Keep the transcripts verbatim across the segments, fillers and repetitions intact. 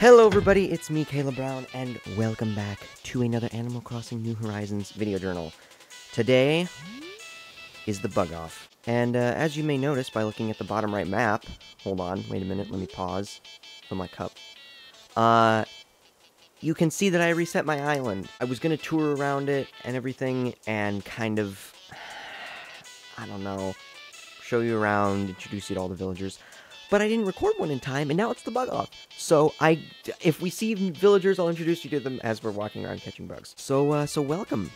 Hello everybody, it's me, Caleb Brown, and welcome back to another Animal Crossing New Horizons video journal. Today is the Bug-Off, and uh, as you may notice by looking at the bottom right map, hold on, wait a minute, let me pause for my cup, uh, you can see that I reset my island. I was going to tour around it and everything, and kind of, I don't know, show you around, introduce you to all the villagers. But I didn't record one in time, and now it's the Bug-Off. So I, if we see villagers, I'll introduce you to them as we're walking around catching bugs. So, uh, so welcome,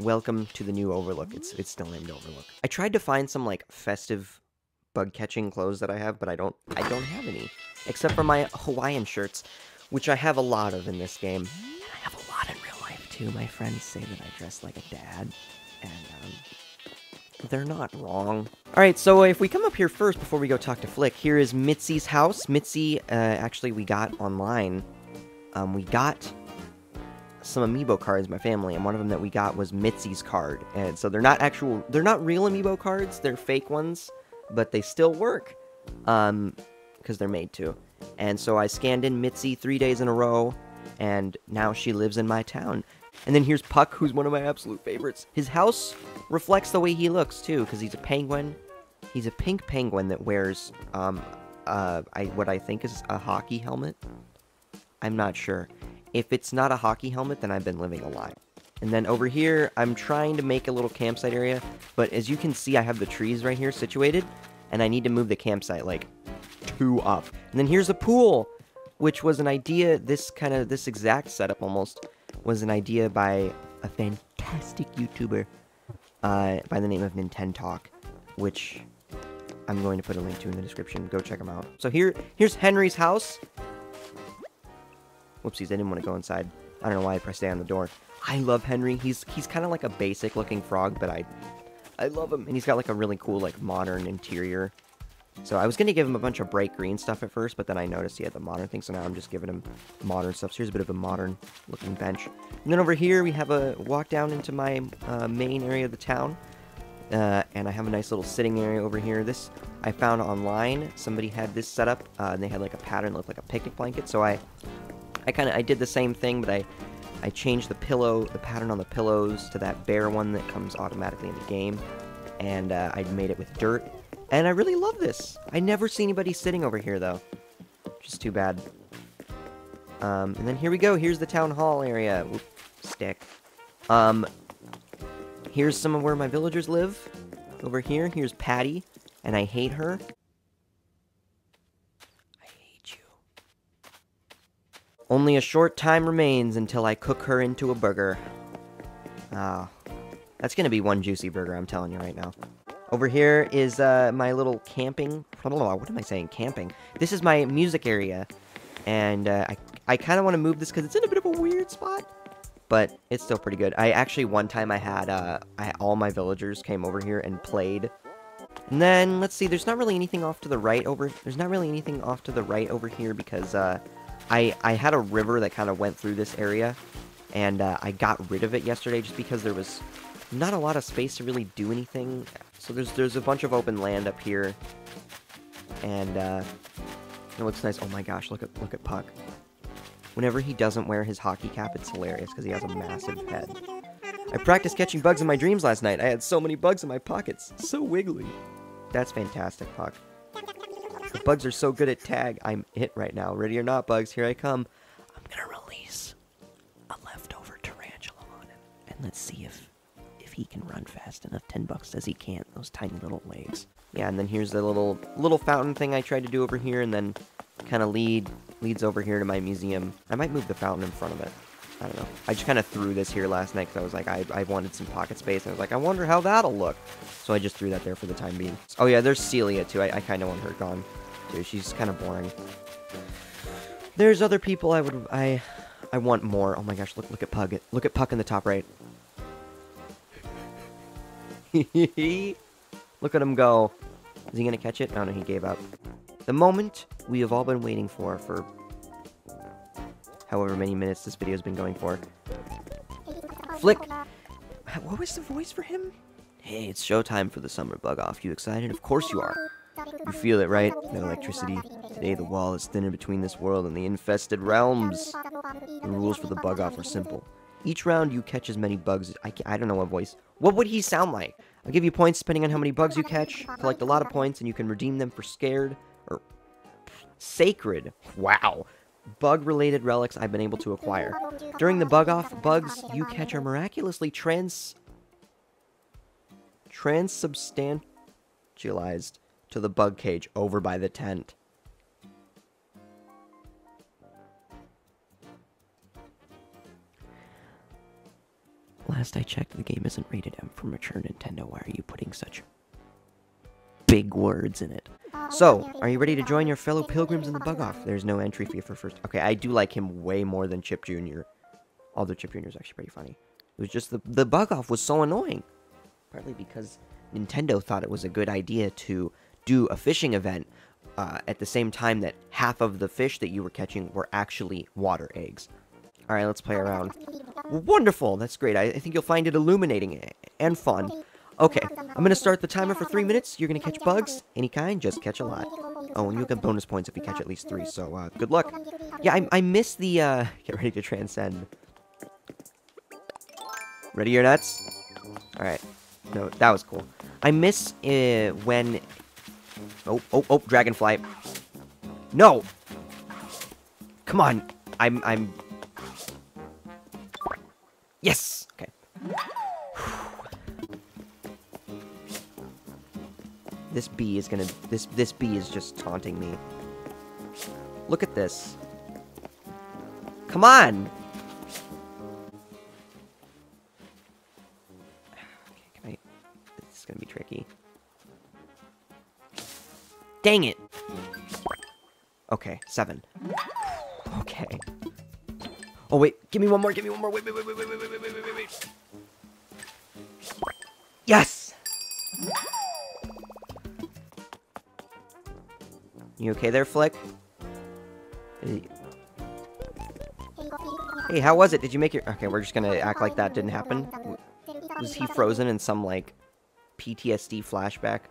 welcome to the new Overlook. It's it's still named Overlook. I tried to find some like festive bug catching clothes that I have, but I don't I don't have any except for my Hawaiian shirts, which I have a lot of in this game. And I have a lot in real life too. My friends say that I dress like a dad, and um. They're not wrong. Alright, so if we come up here first before we go talk to Flick, here is Mitzi's house. Mitzi, uh, actually we got online, um, we got some amiibo cards, my family, and one of them that we got was Mitzi's card. And so they're not actual, they're not real amiibo cards, they're fake ones, but they still work, um, because they're made to. And so I scanned in Mitzi three days in a row, and now she lives in my town. And then here's Puck, who's one of my absolute favorites. His house reflects the way he looks, too, because he's a penguin. He's a pink penguin that wears um, uh, I, what I think is a hockey helmet. I'm not sure. If it's not a hockey helmet, then I've been living a lie. And then over here, I'm trying to make a little campsite area, but as you can see, I have the trees right here situated, and I need to move the campsite, like, two up. And then here's a pool, which was an idea, this kind of, this exact setup almost, was an idea by a fantastic YouTuber uh, by the name of NintenTalk, which I'm going to put a link to in the description. Go check him out. So here, here's Henry's house. Whoopsies, I didn't want to go inside. I don't know why I pressed A on the door. I love Henry. He's he's kind of like a basic-looking frog, but I I love him. And he's got like a really cool, like, modern interior. So I was going to give him a bunch of bright green stuff at first, but then I noticed he had the modern thing, so now I'm just giving him modern stuff. So here's a bit of a modern-looking bench. And then over here, we have a walk down into my uh, main area of the town, uh, and I have a nice little sitting area over here. This I found online. Somebody had this set up, uh, and they had, like, a pattern that looked like a picnic blanket, so I I kind of I did the same thing, but I, I changed the pillow, the pattern on the pillows to that bear one that comes automatically in the game, and uh, I made it with dirt. And I really love this. I never see anybody sitting over here, though. Just too bad. Um, and then here we go. Here's the town hall area. Oop, stick. Um, here's some of where my villagers live. Over here. Here's Patty. And I hate her. I hate you. Only a short time remains until I cook her into a burger. Ah, oh, that's going to be one juicy burger, I'm telling you right now. Over here is uh, my little camping, what am I saying, camping? This is my music area, and uh, I, I kind of want to move this because it's in a bit of a weird spot, but it's still pretty good. I actually, one time I had, uh, I, all my villagers came over here and played. And then, let's see, there's not really anything off to the right over, there's not really anything off to the right over here because uh, I, I had a river that kind of went through this area, and uh, I got rid of it yesterday just because there was not a lot of space to really do anything. So there's there's a bunch of open land up here, and uh, it looks nice. Oh my gosh, look at look at Puck. Whenever he doesn't wear his hockey cap, it's hilarious because he has a massive head. I practiced catching bugs in my dreams last night. I had so many bugs in my pockets. So wiggly. That's fantastic, Puck. The bugs are so good at tag. I'm it right now. Ready or not, bugs, here I come. I'm gonna release a leftover tarantula on him, and let's see if. He can run fast enough. ten bucks says he can't. Those tiny little legs. Yeah, and then here's the little little fountain thing I tried to do over here, and then kind of lead leads over here to my museum. I might move the fountain in front of it. I don't know. I just kind of threw this here last night because I was like, I, I wanted some pocket space, and I was like, I wonder how that'll look. So I just threw that there for the time being. Oh yeah, there's Celia too. I, I kind of want her gone too. She's kind of boring. There's other people I would I I want more. Oh my gosh, look look at Pug. Look at Puck in the top right. Look at him go. Is he gonna catch it? Oh no, he gave up. The moment we have all been waiting for, for however many minutes this video's been going for. Flick! What was the voice for him? Hey, it's showtime for the summer Bug-Off. You excited? Of course you are. You feel it, right? No electricity, Today, the wall is thinner between this world and the infested realms. The rules for the bug-off are simple. Each round, you catch as many bugs as... I, I don't know my voice. What would he sound like? I'll give you points depending on how many bugs you catch. Collect a lot of points, and you can redeem them for scared or sacred. Wow. Bug-related relics I've been able to acquire. During the bug-off, bugs you catch are miraculously trans... transubstantialized to the bug cage over by the tent. Last I checked, the game isn't rated M for mature Nintendo. Why are you putting such big words in it? So, are you ready to join your fellow pilgrims in the bug-off? There's no entry fee for first... Okay, I do like him way more than Chip Junior Although Chip Junior is actually pretty funny. It was just the, the bug-off was so annoying. Partly because Nintendo thought it was a good idea to do a fishing event uh, at the same time that half of the fish that you were catching were actually water eggs. Alright, let's play around. Wonderful! That's great. I, I think you'll find it illuminating and fun. Okay, I'm gonna start the timer for three minutes. You're gonna catch bugs, any kind, just catch a lot. Oh, and you'll get bonus points if you catch at least three, so uh, good luck. Yeah, I, I miss the, uh, get ready to transcend. Ready your nuts? Alright. No, that was cool. I miss uh, when... Oh, oh, oh, dragonfly. No! Come on! I'm, I'm... Yes! Okay. This bee is gonna... This, this bee is just taunting me. Look at this. Come on! Okay, can I... This is gonna be tricky. Dang it! Okay, seven. Okay. Oh, wait. Give me one more. Give me one more. Wait, wait, wait, wait, wait, wait, wait, wait, wait, wait. Yes! You okay there, Flick? Hey, how was it? Did you make your... Okay, we're just gonna act like that didn't happen. Was he frozen in some, like, P T S D flashback?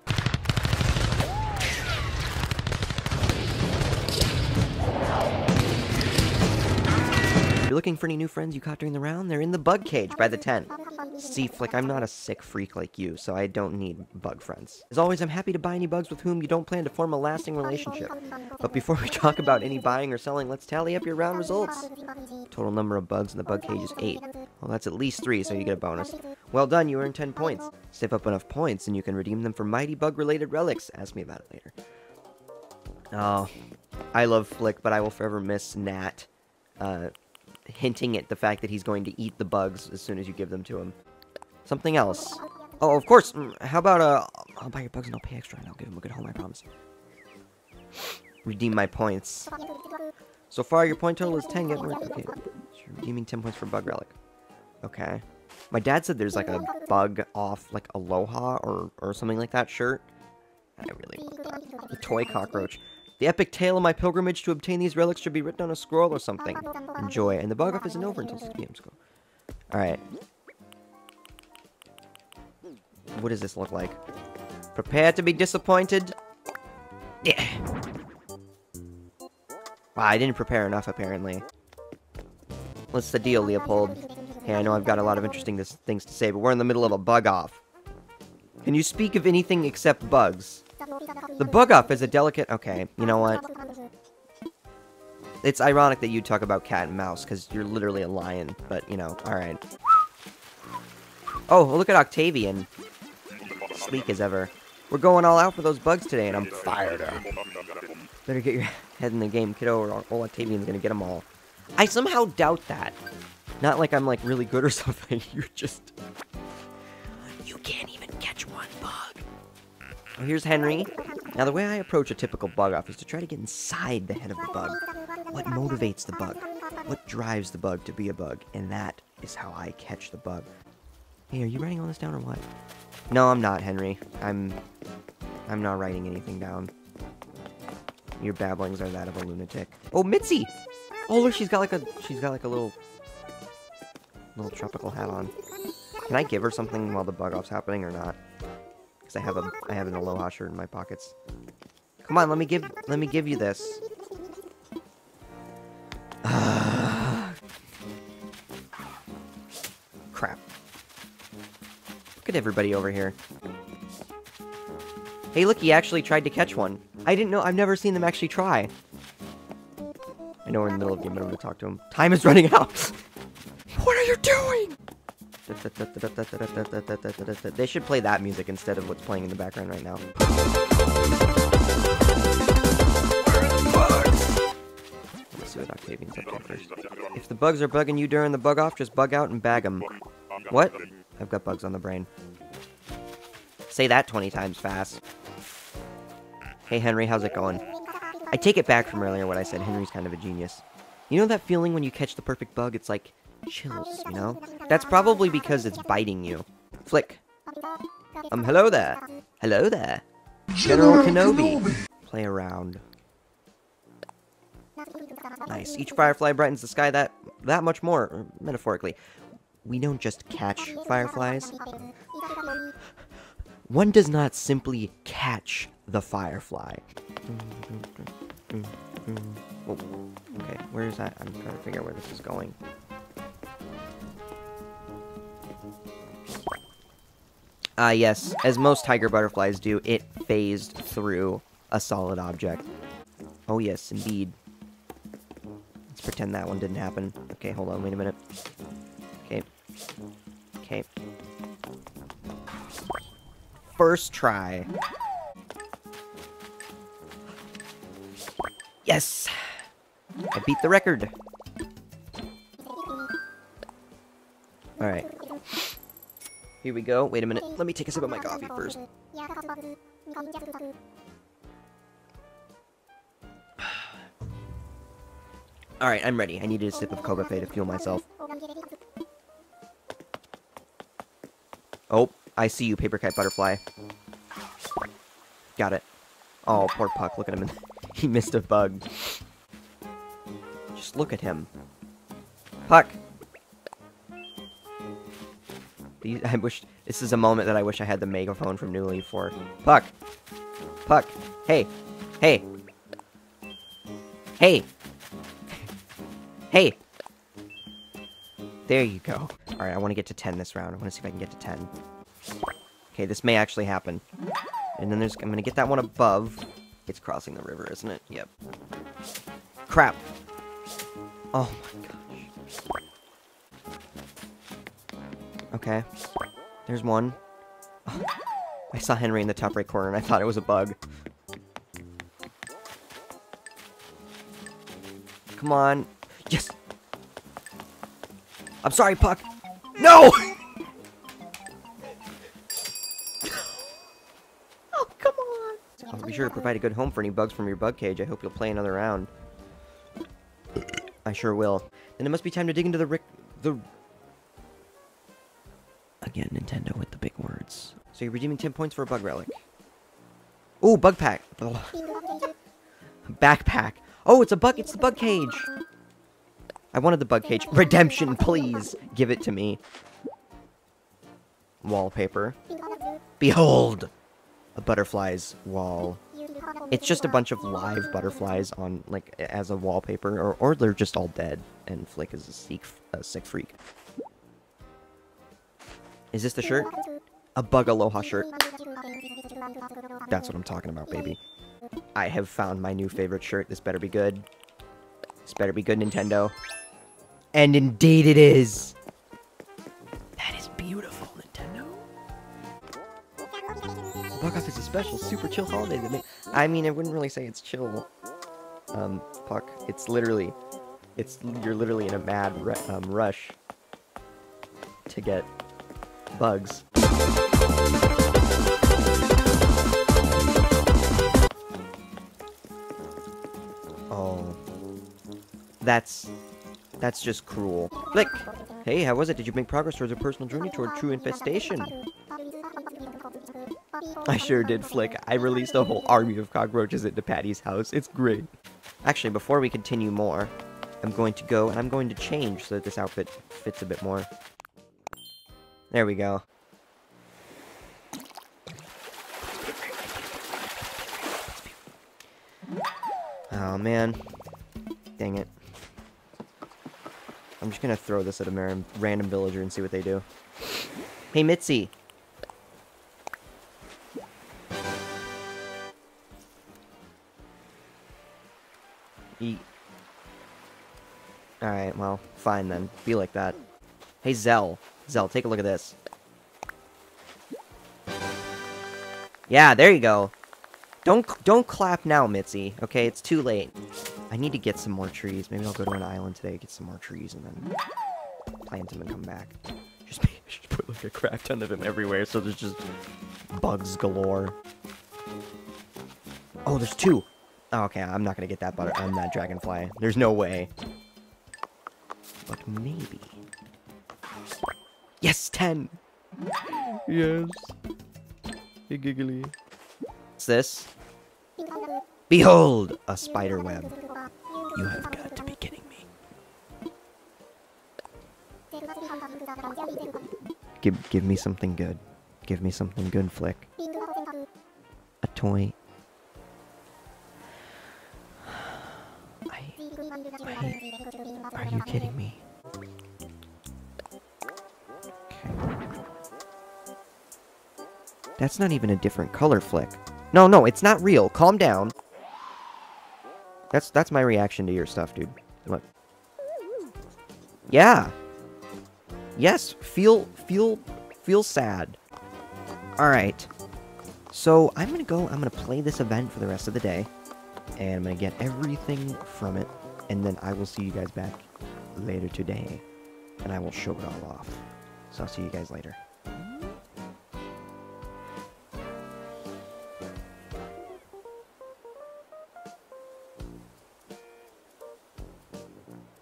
You're looking for any new friends you caught during the round? They're in the bug cage by the tent. See, Flick, I'm not a sick freak like you, so I don't need bug friends. As always, I'm happy to buy any bugs with whom you don't plan to form a lasting relationship. But before we talk about any buying or selling, let's tally up your round results. Total number of bugs in the bug cage is eight. Well, that's at least three, so you get a bonus. Well done, you earned ten points. Save up enough points, and you can redeem them for mighty bug-related relics. Ask me about it later. Oh, I love Flick, but I will forever miss Nat. Uh... hinting at the fact that he's going to eat the bugs as soon as you give them to him. Something else. Oh, of course. How about, uh, I'll buy your bugs and I'll pay extra and I'll give him a good home, I promise. Redeem my points. So far, your point total is ten. Get more. Okay. So you're redeeming ten points for bug relic. Okay. My dad said there's like a bug off, like Aloha or, or something like that shirt. I really want that. The toy cockroach. The epic tale of my pilgrimage to obtain these relics should be written on a scroll or something. Enjoy. And the bug-off isn't over until six p m school. Alright. What does this look like? Prepare to be disappointed. Yeah. Wow, I didn't prepare enough, apparently. What's the deal, Leopold? Hey, I know I've got a lot of interesting this things to say, but we're in the middle of a bug-off. Can you speak of anything except bugs? The bug-off is a delicate... Okay, you know what? It's ironic that you talk about cat and mouse, because you're literally a lion, but, you know, alright. Oh, well, look at Octavian. Sleek as ever. We're going all out for those bugs today, and I'm fired up. Better get your head in the game, kiddo, or old Octavian's gonna get them all. I somehow doubt that. Not like I'm, like, really good or something. You're just... You can't even catch one bug. Here's Henry. Now, the way I approach a typical bug-off is to try to get inside the head of the bug. What motivates the bug? What drives the bug to be a bug? And that is how I catch the bug. Hey, are you writing all this down or what? No, I'm not, Henry. I'm... I'm not writing anything down. Your babblings are that of a lunatic. Oh, Mitzi! Oh, look, she's got like a... She's got like a little... Little tropical hat on. Can I give her something while the bug-off's happening or not? I have a I have an Aloha shirt in my pockets. Come on, let me give let me give you this. Uh, crap. Look at everybody over here. Hey, look, he actually tried to catch one. I didn't know. I've never seen them actually try. I know we're in the middle of the game, but I'm going to talk to him. Time is running out. What are you doing? They should play that music instead of what's playing in the background right now. Let's see what Octavian's up to first. If the bugs are bugging you during the bug off, just bug out and bag them. What? I've got bugs on the brain. Say that twenty times fast. Hey Henry, how's it going? I take it back from earlier when I said Henry's kind of a genius. You know that feeling when you catch the perfect bug? It's like chills, you know? That's probably because it's biting you. Flick. Um, hello there. Hello there. General, General Kenobi. Kenobi. Play around. Nice. Each firefly brightens the sky that that much more, metaphorically. We don't just catch fireflies. One does not simply catch the firefly. Oh, okay, where is that? I'm trying to figure out where this is going. Ah, uh, yes, as most tiger butterflies do, it phased through a solid object. Oh yes, indeed. Let's pretend that one didn't happen. Okay, hold on, wait a minute. Okay. Okay. First try. Yes! I beat the record! Alright. Here we go. Wait a minute. Let me take a sip of my coffee first. Alright, I'm ready. I needed a sip of Koba Fe to fuel myself. Oh, I see you, paper kite butterfly. Got it. Oh, poor Puck. Look at him. He missed a bug. Just look at him. Puck! I wish... This is a moment that I wish I had the megaphone from New Leaf for. Puck! Puck! Hey! Hey! Hey! Hey! There you go. Alright, I want to get to ten this round. I want to see if I can get to ten. Okay, this may actually happen. And then there's... I'm going to get that one above. It's crossing the river, isn't it? Yep. Crap! Oh my god. Okay, there's one. Oh, I saw Henry in the top right corner and I thought it was a bug. Come on. Yes! I'm sorry, Puck! No! Oh, come on! I'll be sure to provide a good home for any bugs from your bug cage. I hope you'll play another round. I sure will. Then it must be time to dig into the rick... the... Again, Nintendo with the big words. So you're redeeming ten points for a bug relic. Ooh, bug pack. Backpack. Oh, it's a bug. It's the bug cage. I wanted the bug cage. Redemption, please. Give it to me. Wallpaper. Behold, a butterfly's wall. It's just a bunch of live butterflies on, like, as a wallpaper, or or they're just all dead. And Flick is a sick, a sick freak. Is this the shirt? A bug aloha shirt. That's what I'm talking about, baby. I have found my new favorite shirt. This better be good. This better be good, Nintendo. And indeed it is! That is beautiful, Nintendo. Bug-Off is a special, super chill holiday that makes... I mean, I wouldn't really say it's chill. Um, Puck. It's literally... It's... You're literally in a mad um, rush to get... bugs. Oh. That's... That's just cruel. Flick! Hey, how was it? Did you make progress towards a personal journey toward true infestation? I sure did, Flick. I released a whole army of cockroaches into Patty's house. It's great. Actually, before we continue more, I'm going to go and I'm going to change so that this outfit fits a bit more. There we go. Oh, man. Dang it. I'm just gonna throw this at a random villager and see what they do. Hey, Mitzi! Eat. Alright, well, fine then. Be like that. Hey, Zell. Zell, take a look at this. Yeah, there you go. Don't don't clap now, Mitzi. Okay, it's too late. I need to get some more trees. Maybe I'll go to an island today, get some more trees, and then plant them and come back. Just, just put like a crap ton of them everywhere, so there's just bugs galore. Oh, there's two. Oh, okay, I'm not gonna get that butter. I'm that dragonfly. There's no way. But maybe. Yes, ten. Yes. Hey, giggly. What's this? Behold, a spider web. You have got to be kidding me. Give, give me something good. Give me something good, Flick. A toy. I, I, are you kidding me? That's not even a different color, Flick. No, no, it's not real. Calm down. That's that's my reaction to your stuff, dude. Look. Yeah. Yes, feel feel feel sad. Alright. So I'm gonna go, I'm gonna play this event for the rest of the day. And I'm gonna get everything from it. And then I will see you guys back later today. And I will show it all off. So I'll see you guys later.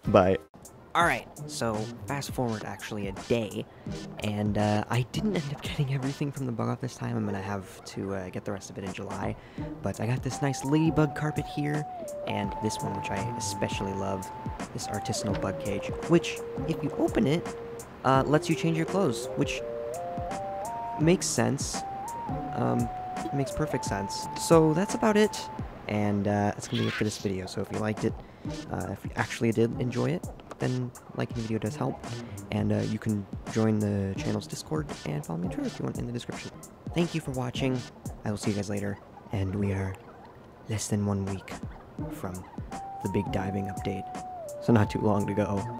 Bye. Alright, so fast forward actually a day, and uh, I didn't end up getting everything from the bug-off this time. I'm gonna have to uh, get the rest of it in July, but I got this nice ladybug carpet here, and this one which I especially love, this artisanal bug cage, which, if you open it, uh, lets you change your clothes, which makes sense, um, makes perfect sense. So that's about it, and uh, that's gonna be it for this video, so if you liked it, Uh, if you actually did enjoy it, then liking the video does help, and uh, you can join the channel's Discord and follow me on Twitter if you want in the description. Thank you for watching, I will see you guys later, and we are less than one week from the big diving update, so not too long to go.